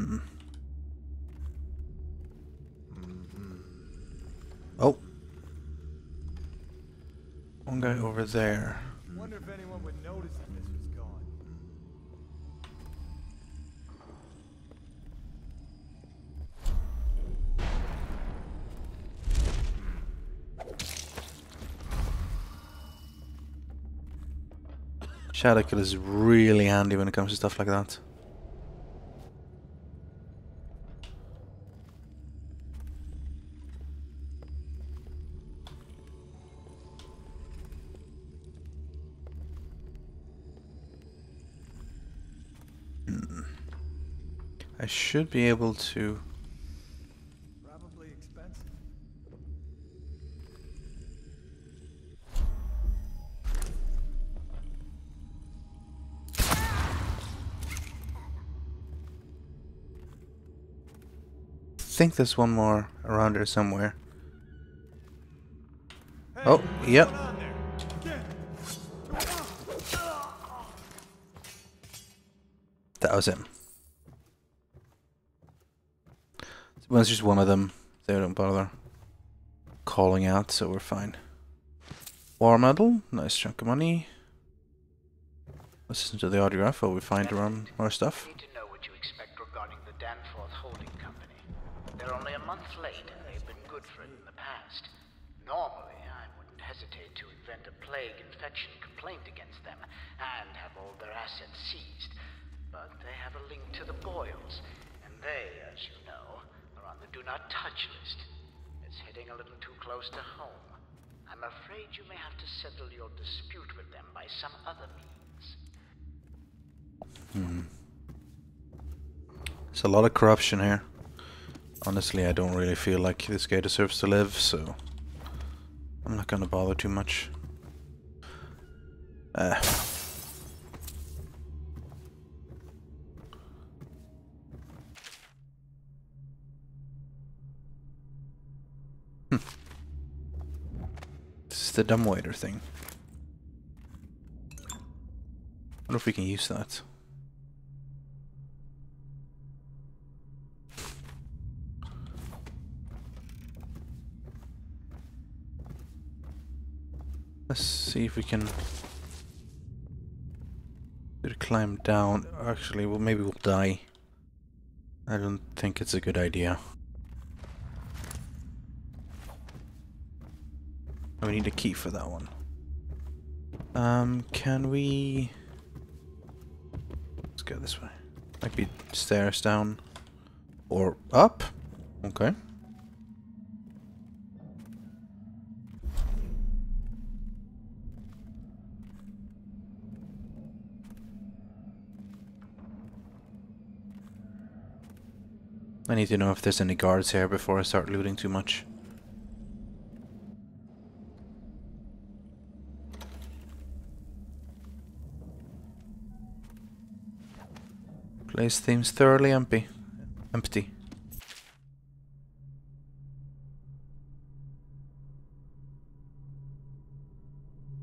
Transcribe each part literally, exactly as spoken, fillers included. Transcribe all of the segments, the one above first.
Hmm. Oh. One guy over there. Wonder if anyone would notice if this was gone. Shadow kill is really handy when it comes to stuff like that. Hmm. I should be able to. Probably expensive. I think there's one more around here somewhere. Hey, oh, yep. That was him. Well, it's just one of them. They don't bother calling out, so we're fine. War medal, nice chunk of money. Listen to the autograph while we find around more stuff. You need to know what you expect regarding the Danforth Holding Company. They're only a month late, and they've been good for it in the past. Normally, I wouldn't hesitate to invent a plague infection complaint against them and have all their assets seized. But they have a link to the Boyles, and they, as you know, are on the do-not-touch list. It's hitting a little too close to home. I'm afraid you may have to settle your dispute with them by some other means. Hmm. There's a lot of corruption here. Honestly, I don't really feel like this guy deserves to live, so I'm not gonna bother too much. Uh. Hm. This is the dumbwaiter thing. I wonder if we can use that. Let's see if we can climb down. Actually, well, maybe we'll die. I don't think it's a good idea. We need a key for that one. Um, can we? Let's go this way. Might be stairs down or up. Okay. I need to know if there's any guards here before I start looting too much. Place seems thoroughly empty. Empty.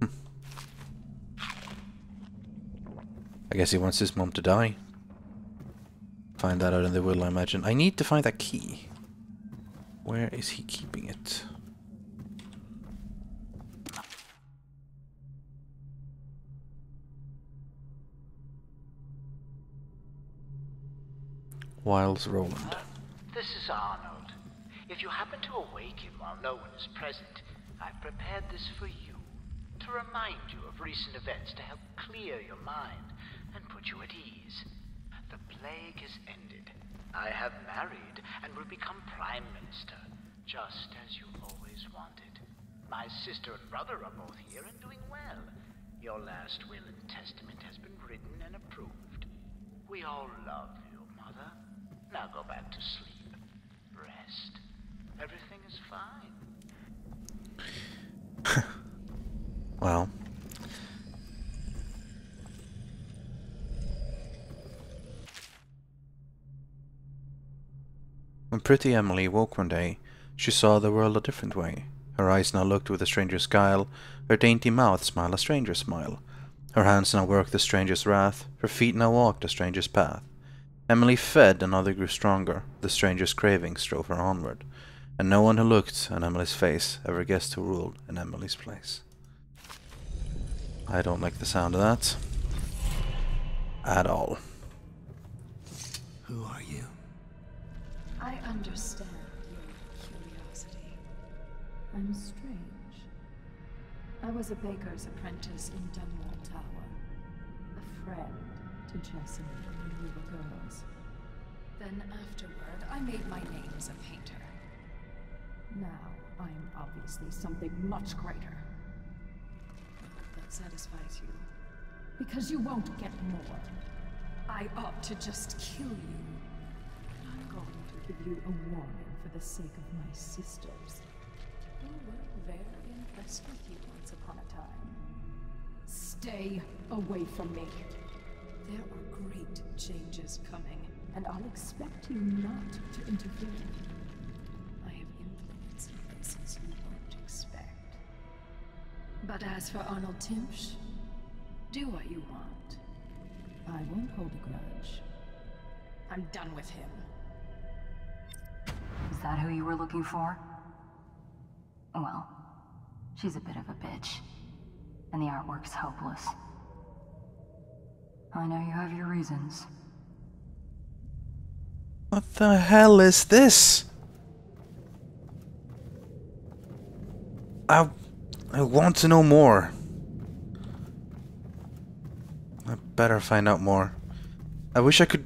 Hm. I guess he wants his mom to die. Find that out in the will, I imagine. I need to find that key. Where is he keeping it? Wiles Roland. Uh, this is Arnold. If you happen to awake him while no one is present, I've prepared this for you. To remind you of recent events to help clear your mind and put you at ease. The plague has ended. I have married and will become Prime Minister, just as you always wanted. My sister and brother are both here and doing well. Your last will and testament has been written and approved. We all love you, Mother. Now go back to sleep. Rest. Everything is fine. Well. When pretty Emily woke one day, she saw the world a different way. Her eyes now looked with a stranger's guile, her dainty mouth smiled a stranger's smile. Her hands now worked the stranger's wrath, her feet now walked a stranger's path. Emily fed, and Arthur grew stronger. The stranger's cravings drove her onward, and no one who looked at Emily's face ever guessed who ruled in Emily's place. I don't like the sound of that. At all. Who are you? I understand your curiosity. I'm strange. I was a baker's apprentice in Dunwall Tower. A friend to Jessica when we were girls. Then afterward, I made my name as a painter. Now, I'm obviously something much greater. That satisfies you. Because you won't get more. I ought to just kill you. I'm going to give you a warning for the sake of my sisters. They were very impressed with you once upon a time. Stay away from me. There are great changes coming, and I'll expect you not to intervene. I have influence in places you won't expect. But as for Arnold Timsch, do what you want. I won't hold a grudge. I'm done with him. Is that who you were looking for? Well, she's a bit of a bitch, and the artwork's hopeless. I know you have your reasons. What the hell is this? I... I want to know more. I better find out more. I wish I could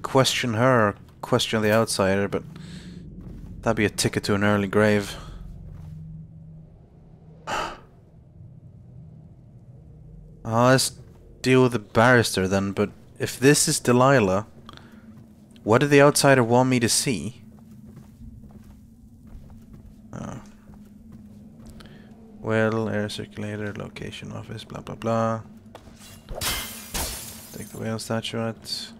question her or question the outsider, but that'd be a ticket to an early grave. Oh, let's deal with the barrister then, but if this is Delilah, what did the outsider want me to see? Oh. Well, air circulator, location office, blah blah blah. Take the whale statuette.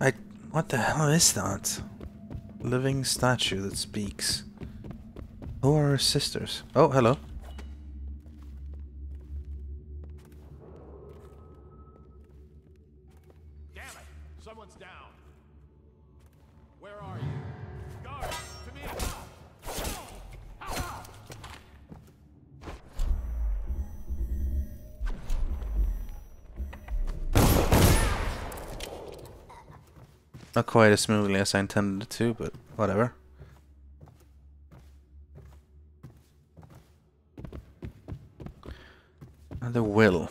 I... what the hell is that? Living statue that speaks. Who are her sisters? Oh, hello. Damn it! Someone's down. Where are you? Guard! To me! Not quite as smoothly as I intended it to, but whatever. And the will.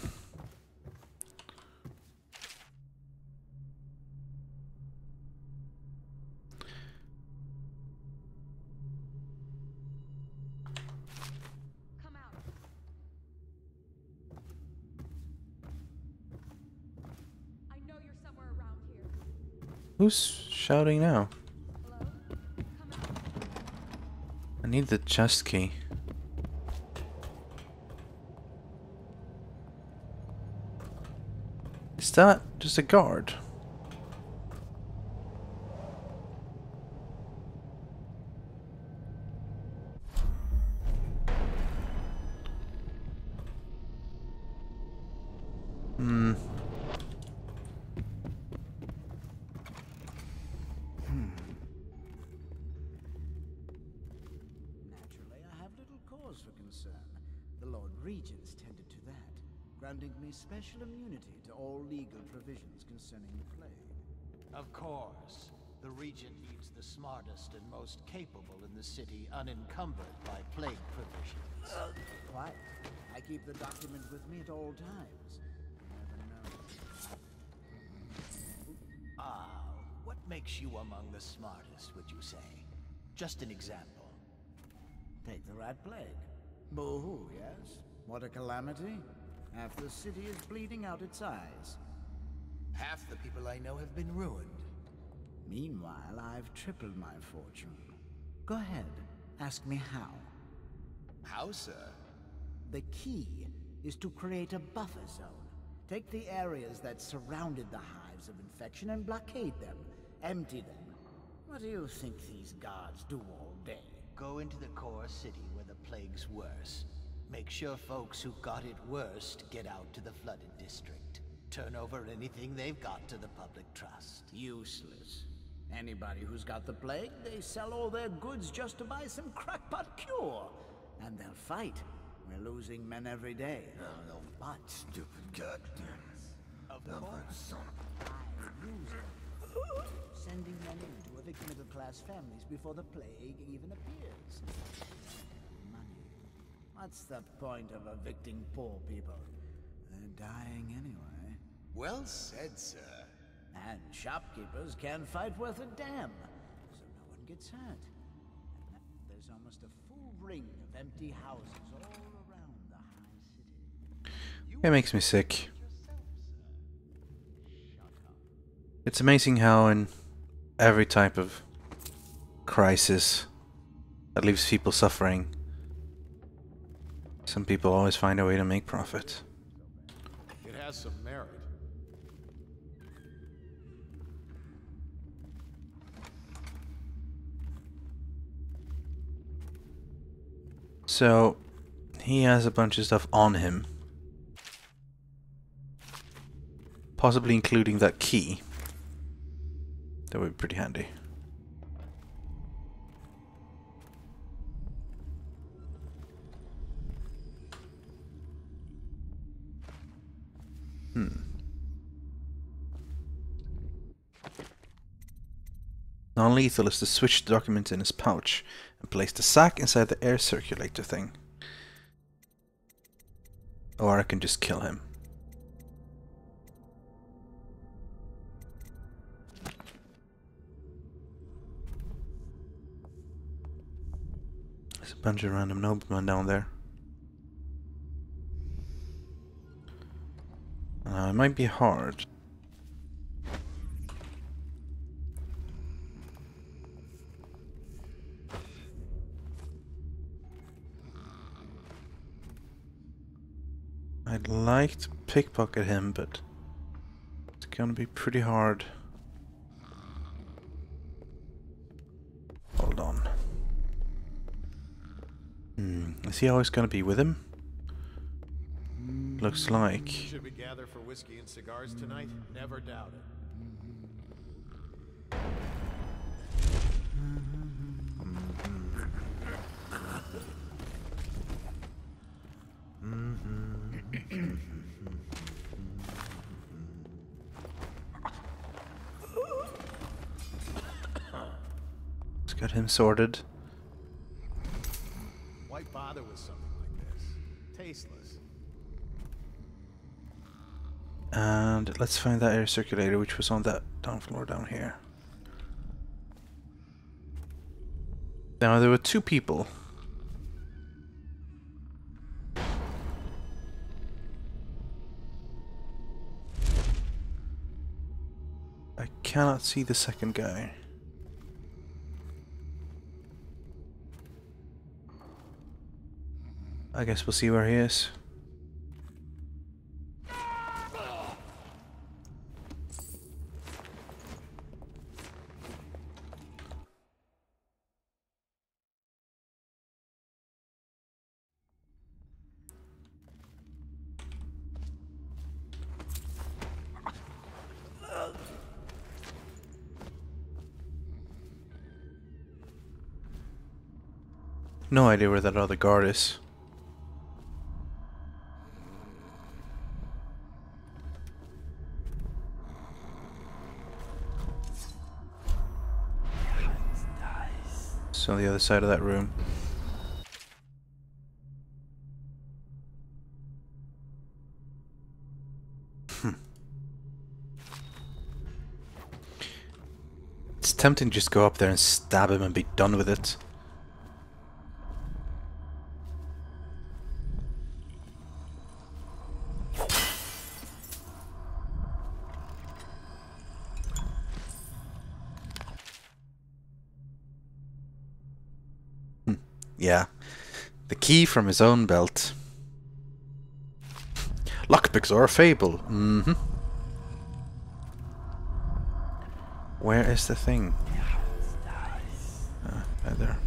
Who's shouting now? I need the chest key. Is that just a guard? Hmm. Special immunity to all legal provisions concerning the plague. Of course. The Regent leaves the smartest and most capable in the city unencumbered by plague provisions. Uh, Why? I keep the document with me at all times. Never know. Ah, what makes you among the smartest, would you say? Just an example. Take the rat plague. Boo-hoo, yes? What a calamity. Half the city is bleeding out its eyes. Half the people I know have been ruined. Meanwhile, I've tripled my fortune. Go ahead, ask me how. How, sir? The key is to create a buffer zone. Take the areas that surrounded the hives of infection and blockade them. Empty them. What do you think these guards do all day? Go into the core city where the plague's worse. Make sure folks who got it worst get out to the flooded district. Turn over anything they've got to the public trust. Useless. Anybody who's got the plague, they sell all their goods just to buy some crackpot cure. And they'll fight. We're losing men every day. No, no, but stupid goddamn. Of course. Sending men into a victim of the class families before the plague even appears. Money. What's the point of evicting poor people? They're dying anyway. Well said, sir. And shopkeepers can't fight worth a damn, so no one gets hurt. And there's almost a full ring of empty houses all around the high city. You it makes me sick. It's amazing how in every type of crisis that leaves people suffering, some people always find a way to make profit. It has some merit. So, he has a bunch of stuff on him, possibly including that key. That would be pretty handy. Hmm. Non-lethal is to switch the documents in his pouch and place the sack inside the air circulator thing. Or I can just kill him. Bunch of random noblemen down there. Uh, it might be hard. I'd like to pickpocket him, but it's gonna be pretty hard. Hold on. Hmm, is he always going to be with him? Looks like. Should we gather for whiskey and cigars tonight? Never doubt it. Let's get him sorted. Bother with something like this. Tasteless. And let's find that air circulator which was on that down floor down here. Now there were two people. I cannot see the second guy. I guess we'll see where he is. No idea where that other guard is. On the other side of that room. Hmm. It's tempting to just go up there and stab him and be done with it. Yeah, the key from his own belt. Lockpicks are a fable. Mm-hmm. Where is the thing? Ah, right there.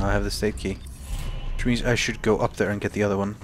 Now I have the state key. Which means I should go up there and get the other one.